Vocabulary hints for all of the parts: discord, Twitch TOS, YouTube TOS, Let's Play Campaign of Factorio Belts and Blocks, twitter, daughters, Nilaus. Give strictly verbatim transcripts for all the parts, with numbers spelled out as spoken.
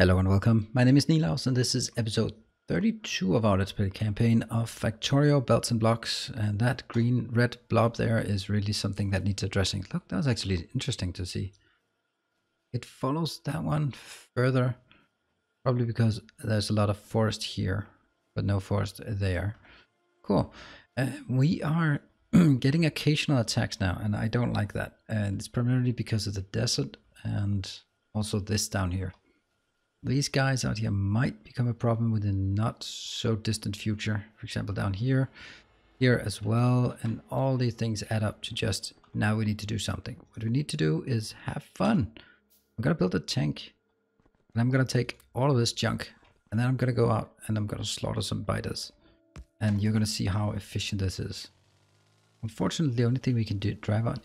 Hello and welcome. My name is Nilaus and this is episode thirty-two of our Let's Play Campaign of Factorio Belts and Blocks. And that green red blob there is really something that needs addressing. Look, that was actually interesting to see. It follows that one further, probably because there's a lot of forest here, but no forest there. Cool. Uh, we are getting occasional attacks now, and I don't like that. And it's primarily because of the desert and also this down here. These guys out here might become a problem within a not so distant future. For example, down here, here as well. And all these things add up to just, now we need to do something. What we need to do is have fun. I'm going to build a tank. And I'm going to take all of this junk. And then I'm going to go out and I'm going to slaughter some biters. And you're going to see how efficient this is. Unfortunately, the only thing we can do, drive on,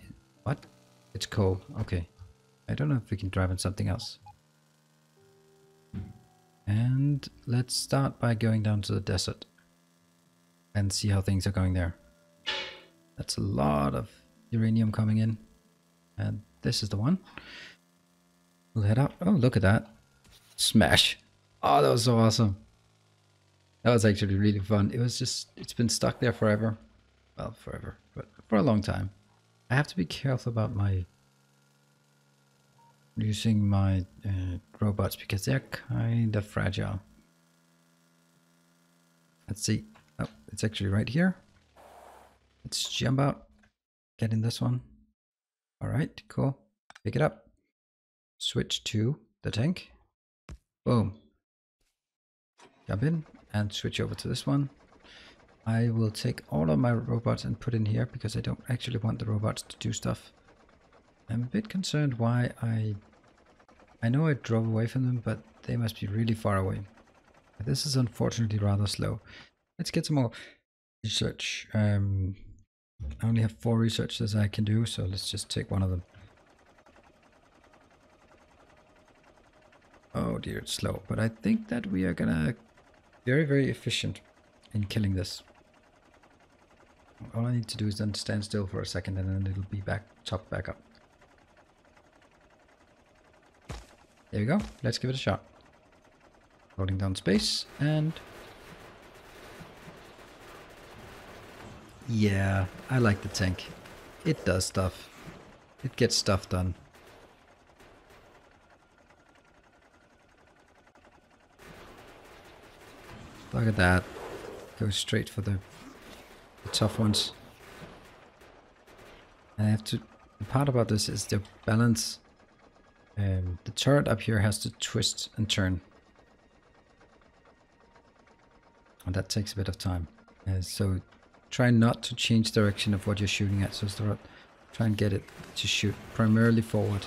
what? It's coal. Okay. I don't know if we can drive on something else. And let's start by going down to the desert and see how things are going there. That's a lot of uranium coming in. And this is the one. We'll head out. Oh, look at that. Smash. Oh, that was so awesome. That was actually really fun. It was just, it's been stuck there forever. Well, forever, but for a long time. I have to be careful about my using my uh, robots because they're kind of fragile. Let's see. Oh, it's actually right here. Let's jump out. Get in this one. All right, cool. Pick it up. Switch to the tank. Boom. Jump in and switch over to this one. I will take all of my robots and put in here because I don't actually want the robots to do stuff. I'm a bit concerned why I... I know I drove away from them, but they must be really far away. This is unfortunately rather slow. Let's get some more research. Um, I only have four researches I can do, so let's just take one of them. Oh dear, it's slow. But I think that we are gonna be very, very efficient in killing this. All I need to do is then stand still for a second and then it'll be back, chopped back up. There we go. Let's give it a shot. Holding down space and... yeah, I like the tank. It does stuff. It gets stuff done. Look at that. Goes straight for the, the tough ones. And I have to... the part about this is the balance. Um, the turret up here has to twist and turn. And that takes a bit of time. Uh, so try not to change direction of what you're shooting at. So start, try and get it to shoot primarily forward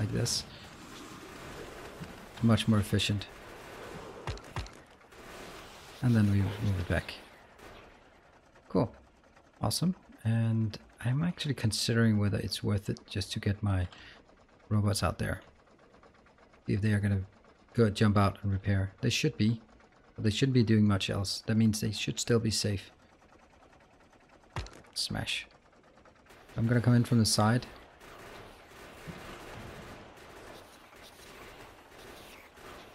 like this. Much more efficient. And then we move it back. Cool. Awesome. And I'm actually considering whether it's worth it just to get my... robots out there. If they are going to go jump out and repair. They should be. But they shouldn't be doing much else. That means they should still be safe. Smash. I'm going to come in from the side.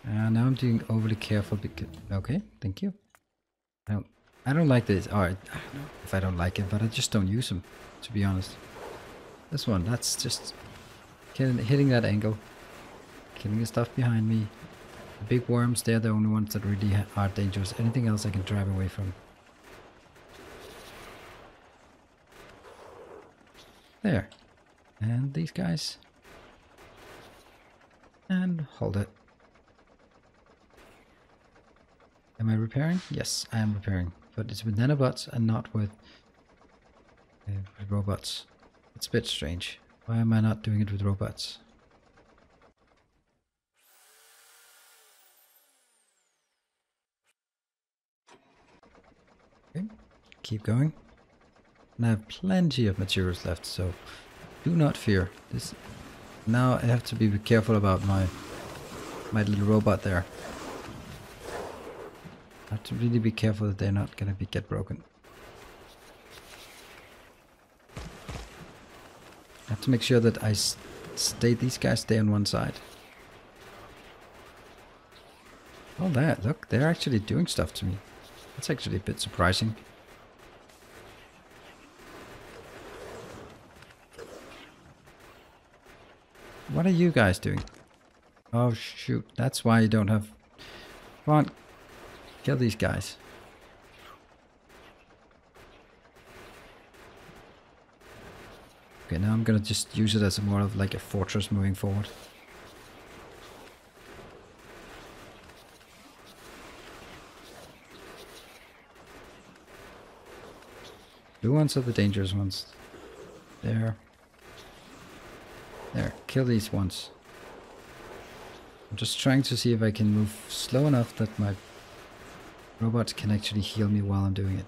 And now I'm doing overly careful because... okay, thank you. I don't, I don't like this. Alright, I don't know if I don't like it, but I just don't use them, to be honest. This one, that's just... hitting that angle, killing the stuff behind me. The big worms, they're the only ones that really are dangerous. Anything else I can drive away from. There. And these guys. And hold it. Am I repairing? Yes, I am repairing. But it's with nanobots and not with, uh, with robots. It's a bit strange. Why am I not doing it with robots? Okay, keep going. And I have plenty of materials left, so do not fear. This now I have to be careful about my my little robot there. I have to really be careful that they're not gonna be get broken. I have to make sure that I stay, these guys stay on one side. All that, look, they're actually doing stuff to me. That's actually a bit surprising. What are you guys doing? Oh shoot, that's why you don't have... Come on, kill these guys. Okay, now I'm gonna just use it as a more of like a fortress moving forward. Blue ones are the dangerous ones. There. There, kill these ones. I'm just trying to see if I can move slow enough that my robot can actually heal me while I'm doing it.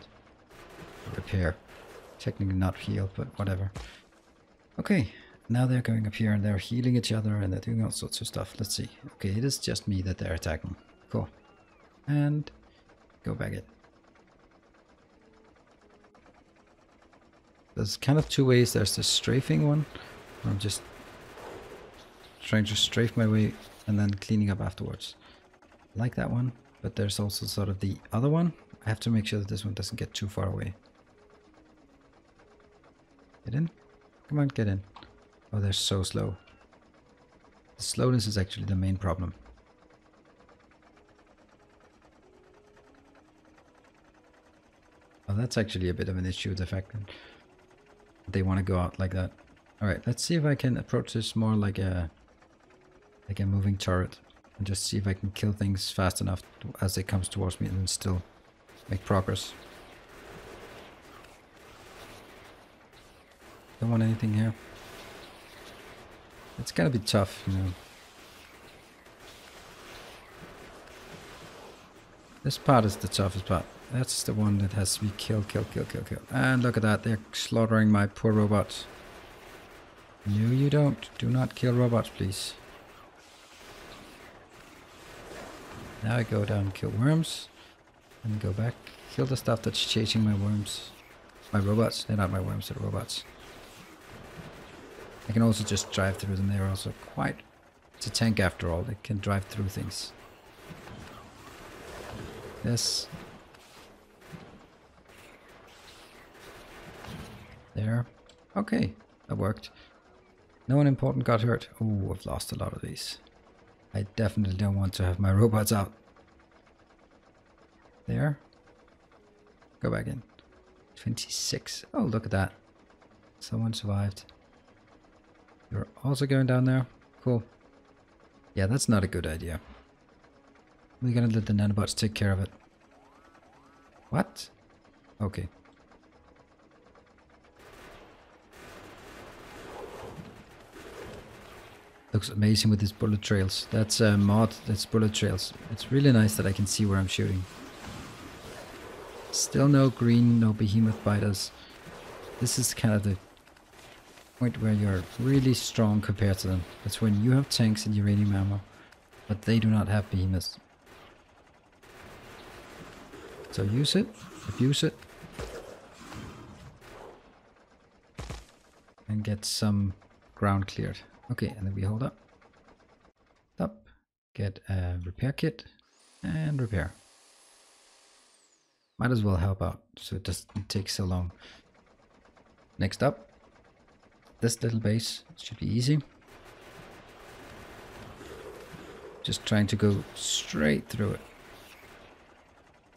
Repair. Technically not heal, but whatever. Okay, now they're going up here and they're healing each other and they're doing all sorts of stuff. Let's see. Okay, it is just me that they're attacking. Cool. And go back in. There's kind of two ways. There's the strafing one. I'm just trying to strafe my way and then cleaning up afterwards. I like that one, but there's also sort of the other one. I have to make sure that this one doesn't get too far away. Get in. Come on, get in. Oh, they're so slow. The slowness is actually the main problem. Oh, that's actually a bit of an issue, the fact that they want to go out like that. Alright, let's see if I can approach this more like a like a moving turret and just see if I can kill things fast enough to, as it comes towards me and still make progress. Don't want anything here. It's gotta be tough, you know. This part is the toughest part. That's the one that has to be kill, kill, kill, kill, kill. And look at that, they're slaughtering my poor robots. No, you don't. Do not kill robots, please. Now I go down and kill worms. And go back. Kill the stuff that's chasing my worms. My robots. They're not my worms, they're robots. I can also just drive through them. They're also quite... It's a tank after all. They can drive through things. Yes. There. Okay. That worked. No one important got hurt. Oh, I've lost a lot of these. I definitely don't want to have my robots out. There. Go back in. twenty-six. Oh, look at that. Someone survived. You're also going down there. Cool. Yeah, that's not a good idea. We're gonna let the nanobots take care of it. What? Okay. Looks amazing with these bullet trails. That's a mod, that's bullet trails. It's really nice that I can see where I'm shooting. Still no green, no behemoth biters. This is kind of the point where you're really strong compared to them. That's when you have tanks and uranium ammo, but they do not have behemoths. So use it, abuse it, and get some ground cleared. Okay, and then we hold up, up, get a repair kit, and repair. Might as well help out, so it doesn't take so long. Next up, this little base should be easy. Just trying to go straight through it.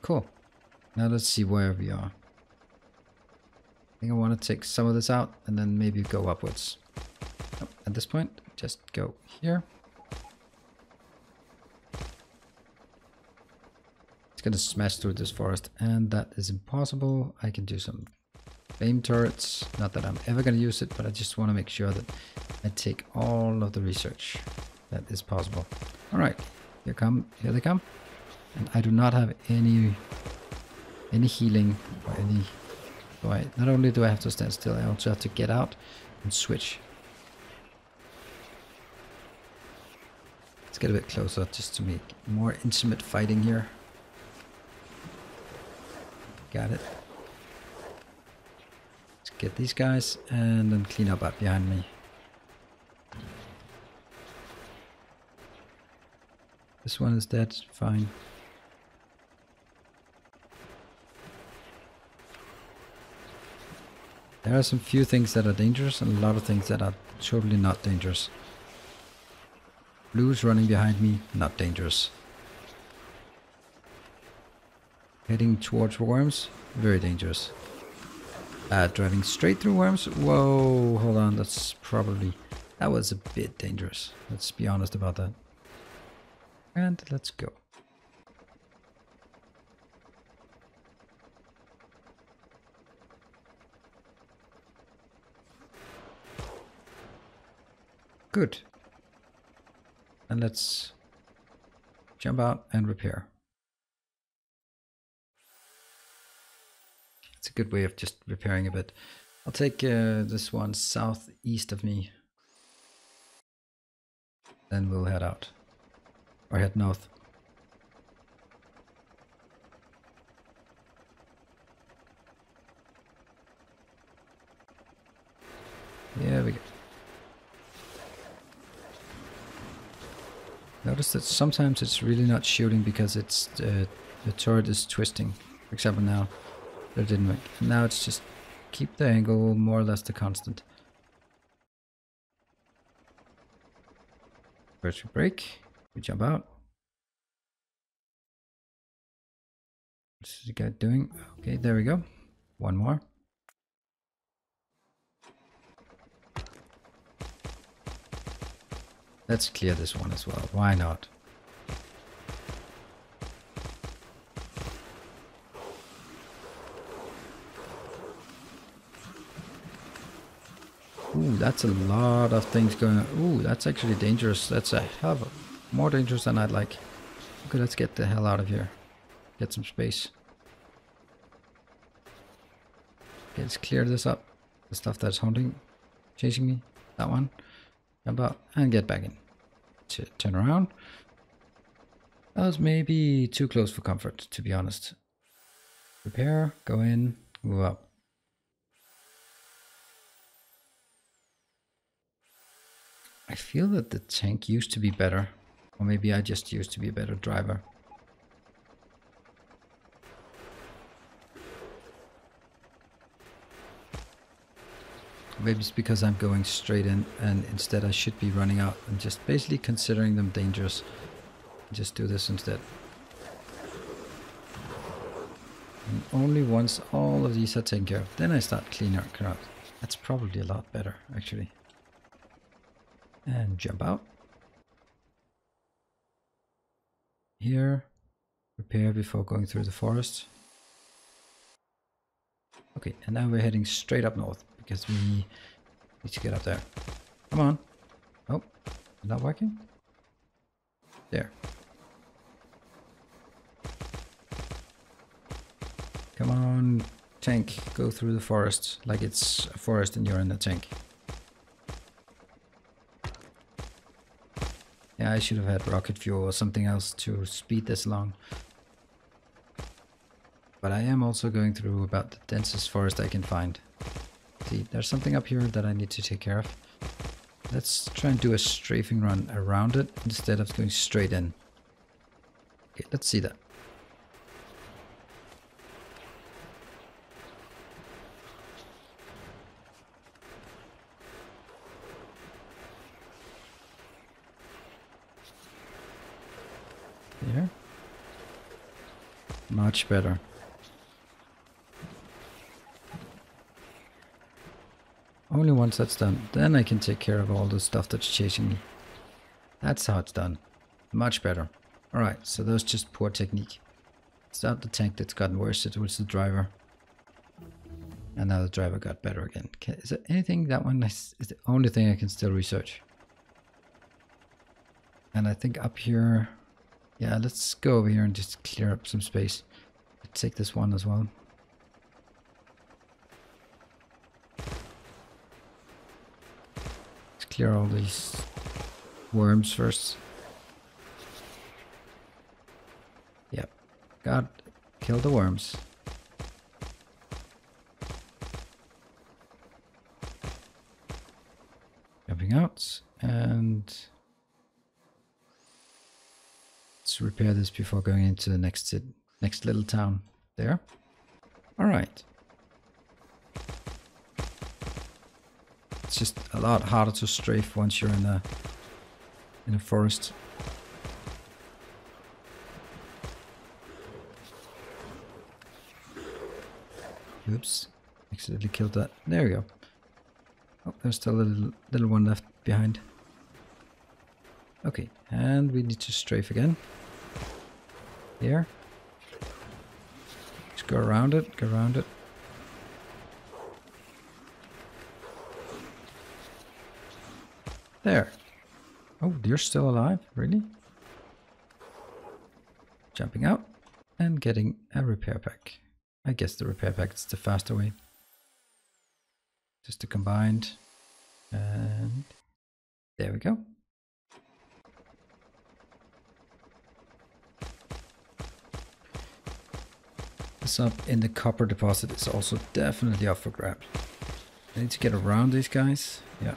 Cool. Now let's see where we are. I think I want to take some of this out, and then maybe go upwards. Oh, at this point, just go here. It's gonna smash through this forest, and that is impossible. I can do some flame turrets. Not that I'm ever gonna use it, but I just want to make sure that I take all of the research that is possible. All right, here come, here they come, and I do not have any any healing or any. So I, not only do I have to stand still, I also have to get out and switch. Let's get a bit closer just to make more intimate fighting here. Got it. Let's get these guys and then clean up up behind me. This one is dead, fine. There are some few things that are dangerous and a lot of things that are totally not dangerous. Blue's running behind me, not dangerous. Heading towards worms, very dangerous. Uh, driving straight through worms, whoa, hold on, that's probably, that was a bit dangerous. Let's be honest about that. And let's go. Good. And let's jump out and repair. It's a good way of just repairing a bit. I'll take uh, this one southeast of me. Then we'll head out. Or head north. Yeah, we go. Notice that sometimes it's really not shooting because it's uh, the turret is twisting. For example, now that didn't work. Now it's just keep the angle more or less the constant. First we break, we jump out. What's the guy doing? Okay, there we go. One more. Let's clear this one as well, why not? Ooh, that's a lot of things going on. Ooh, that's actually dangerous. That's a hell of a, more dangerous than I'd like. Okay, let's get the hell out of here. Get some space. Okay, let's clear this up. The stuff that's hunting, chasing me, that one. Jump out and get back in. Turn around. That was maybe too close for comfort, to be honest. Repair, go in, move up. I feel that the tank used to be better. Or maybe I just used to be a better driver. Maybe it's because I'm going straight in, and instead I should be running out and just basically considering them dangerous. Just do this instead. And only once all of these are taken care of, then I start cleaning up. That's probably a lot better, actually. And jump out. Here, repair before going through the forest. Okay, and now we're heading straight up north. Because we need to get up there. Come on. Oh, not working? There. Come on, tank. Go through the forest like it's a forest and you're in the tank. Yeah, I should have had rocket fuel or something else to speed this along. But I am also going through about the densest forest I can find. See, there's something up here that I need to take care of. Let's try and do a strafing run around it instead of going straight in. Okay, let's see that. There. Much better. Only once that's done, then I can take care of all the stuff that's chasing me. That's how it's done. Much better. Alright, so that's just poor technique. It's not the tank that's gotten worse, it was the driver. And now the driver got better again. Okay, is there anything? That one is the only thing I can still research. And I think up here... Yeah, let's go over here and just clear up some space. Let's take this one as well. Clear all these worms first. Yep. God, kill the worms. Jumping out and let's repair this before going into the next city, next little town there. All right. It's just a lot harder to strafe once you're in a in a forest. Oops, accidentally killed that. There we go. Oh, there's still a little, little one left behind. Okay, and we need to strafe again. Here. Just go around it, go around it. There. Oh, they're still alive, really? Jumping out and getting a repair pack. I guess the repair pack is the faster way. Just the combined. And there we go. This up in the copper deposit is also definitely up for grabs. I need to get around these guys. Yeah.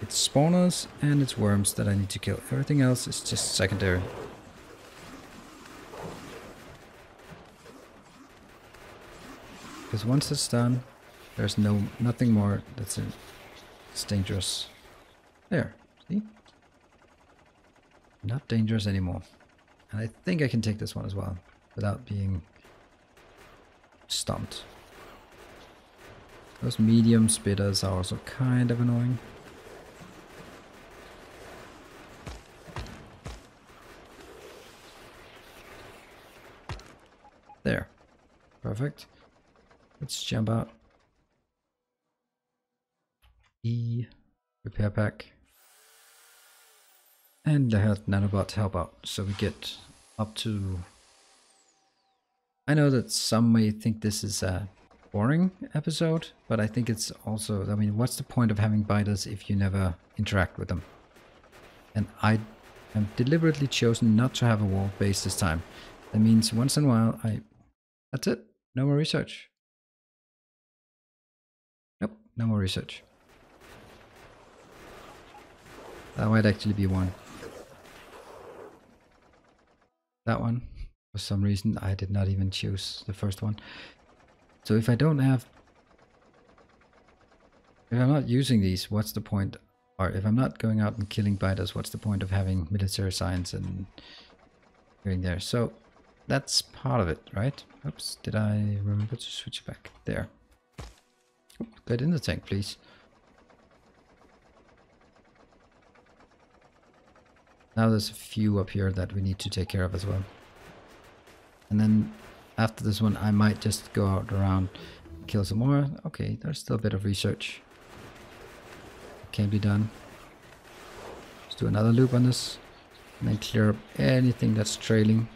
It's spawners and it's worms that I need to kill. Everything else is just secondary. Because once it's done, there's no nothing more that's in. It's dangerous. There, see? Not dangerous anymore. And I think I can take this one as well without being stomped. Those medium spitters are also kind of annoying. There, perfect. Let's jump out. E. Repair pack. And the health nanobot help out. So we get up to... I know that some may think this is a boring episode, but I think it's also... I mean, what's the point of having biters if you never interact with them? And I have deliberately chosen not to have a wall base this time. That means once in a while I... That's it. No more research. No more research. That might actually be one. That one. For some reason I did not even choose the first one. So if I don't have... If I'm not using these, what's the point? Or if I'm not going out and killing biters, what's the point of having military science and going there? So that's part of it, right? Oops, did I remember to switch back? There. Get in the tank, please. Now there's a few up here that we need to take care of as well. And then after this one, I might just go out around, kill some more. Okay, there's still a bit of research. Can be done. Let's do another loop on this. And then clear up anything that's trailing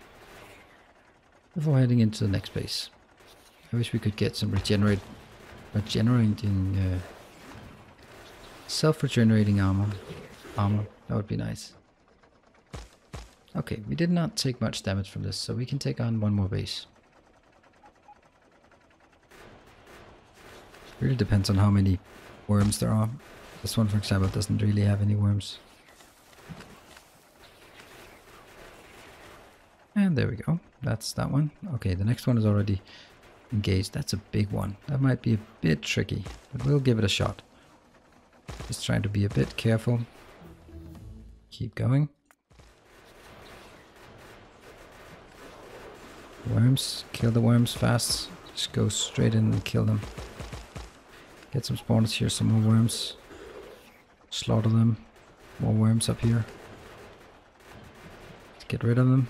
before heading into the next base. I wish we could get some regenerate... But generating uh, self-regenerating armor, armor that would be nice. Okay, we did not take much damage from this, so we can take on one more base. Really depends on how many worms there are. This one, for example, doesn't really have any worms. And there we go. That's that one. Okay, the next one is already engaged. That's a big one. That might be a bit tricky, but we'll give it a shot. Just trying to be a bit careful. Keep going. Worms. Kill the worms fast. Just go straight in and kill them. Get some spawners here. Some more worms. Slaughter them. More worms up here. Let's get rid of them.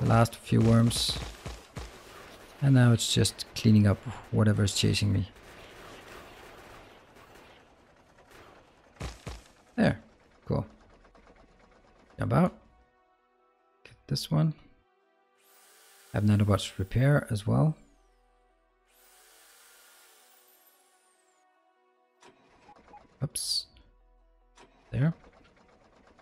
The last few worms. And now it's just cleaning up whatever is chasing me. There. Cool. Jump out. Get this one. Have nanobots repair as well. Oops. There.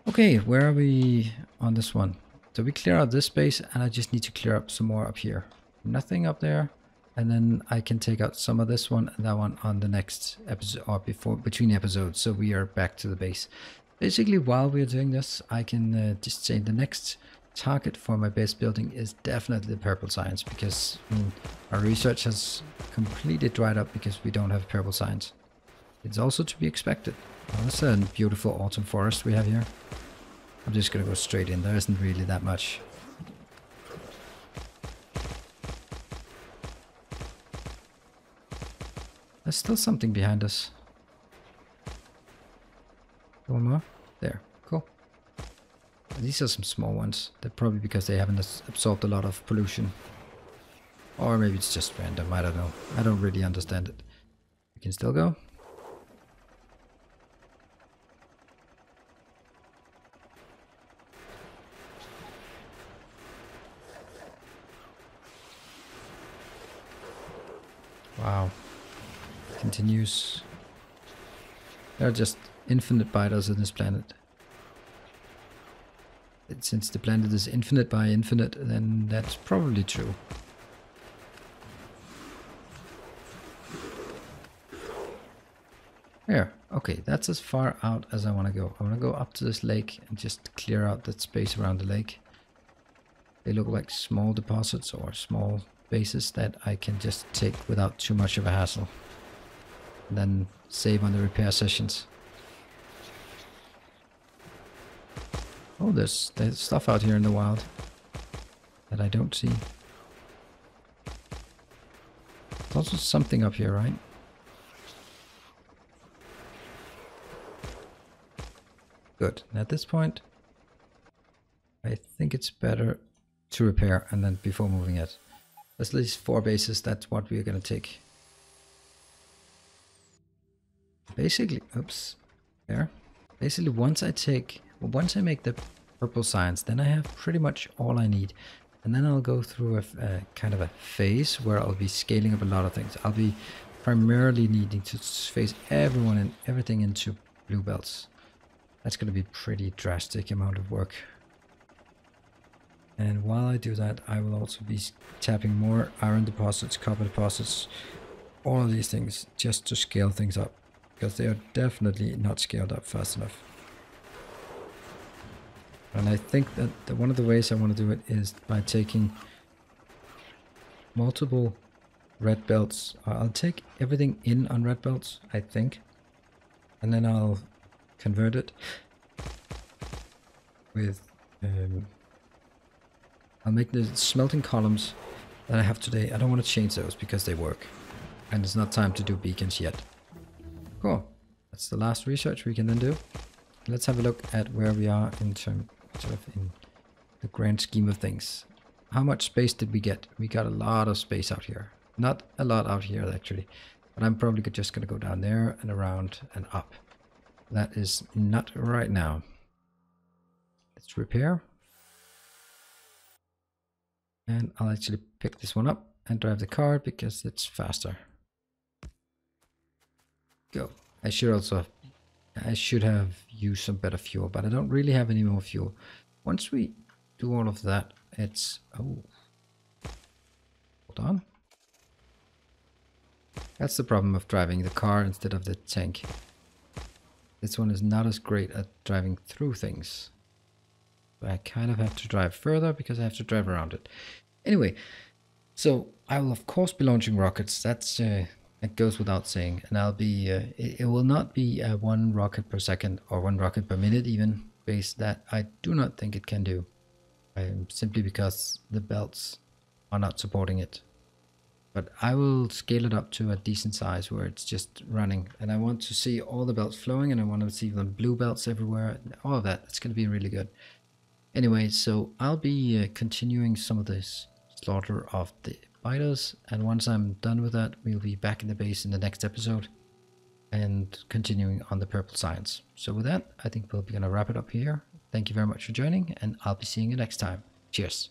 Okay, where are we on this one? So we clear out this space and I just need to clear up some more up here. Nothing up there, and then I can take out some of this one and that one on the next episode or before between episodes. So we are back to the base. Basically, while we're doing this, I can uh, just say the next target for my base building is definitely purple science, because mm, our research has completely dried up because we don't have purple science. It's also to be expected. Well, that's a beautiful autumn forest we have here. I'm just gonna go straight in. There isn't really that much. There's still something behind us. One more. There. Cool. These are some small ones. They're probably because they haven't absorbed a lot of pollution. Or maybe it's just random. I don't know. I don't really understand it. We can still go. Wow. Continues. There are just infinite biters on this planet. And since the planet is infinite by infinite, then that's probably true. There. Okay, that's as far out as I want to go. I want to go up to this lake and just clear out that space around the lake. They look like small deposits or small bases that I can just take without too much of a hassle. And then save on the repair sessions. Oh, there's, there's stuff out here in the wild that I don't see. There's also something up here, right? Good. And at this point, I think it's better to repair and then before moving it. There's at least four bases. That's what we're going to take. Basically, oops, there. Basically, once I take, once I make the purple science, then I have pretty much all I need. And then I'll go through a, a kind of a phase where I'll be scaling up a lot of things. I'll be primarily needing to phase everyone and everything into blue belts. That's going to be a pretty drastic amount of work. And while I do that, I will also be tapping more iron deposits, copper deposits, all of these things, just to scale things up, because they are definitely not scaled up fast enough. And I think that the, one of the ways I want to do it is by taking multiple red belts. I'll take everything in on red belts, I think, and then I'll convert it with... Um, I'll make the smelting columns that I have today. I don't want to change those because they work. And it's not time to do beacons yet. Cool. That's the last research we can then do. Let's have a look at where we are in terms sort of in the grand scheme of things. How much space did we get? We got a lot of space out here. Not a lot out here actually. But I'm probably just going to go down there and around and up. That is not right now. Let's repair. And I'll actually pick this one up and drive the car because it's faster. Go. I should also, I should have used some better fuel, but I don't really have any more fuel. Once we do all of that, it's, oh, hold on. That's the problem of driving the car instead of the tank. This one is not as great at driving through things. I kind of have to drive further because I have to drive around it. Anyway, so I will of course be launching rockets. That's uh, that goes without saying, and I'll be. Uh, it, it will not be a one rocket per second or one rocket per minute even base that I do not think it can do, um, simply because the belts are not supporting it. But I will scale it up to a decent size where it's just running, and I want to see all the belts flowing, and I want to see them blue belts everywhere, and all of that. It's going to be really good. Anyway, so I'll be uh, continuing some of this slaughter of the biters, and once I'm done with that, we'll be back in the base in the next episode and continuing on the purple science. So with that, I think we'll be going to wrap it up here. Thank you very much for joining, and I'll be seeing you next time. Cheers!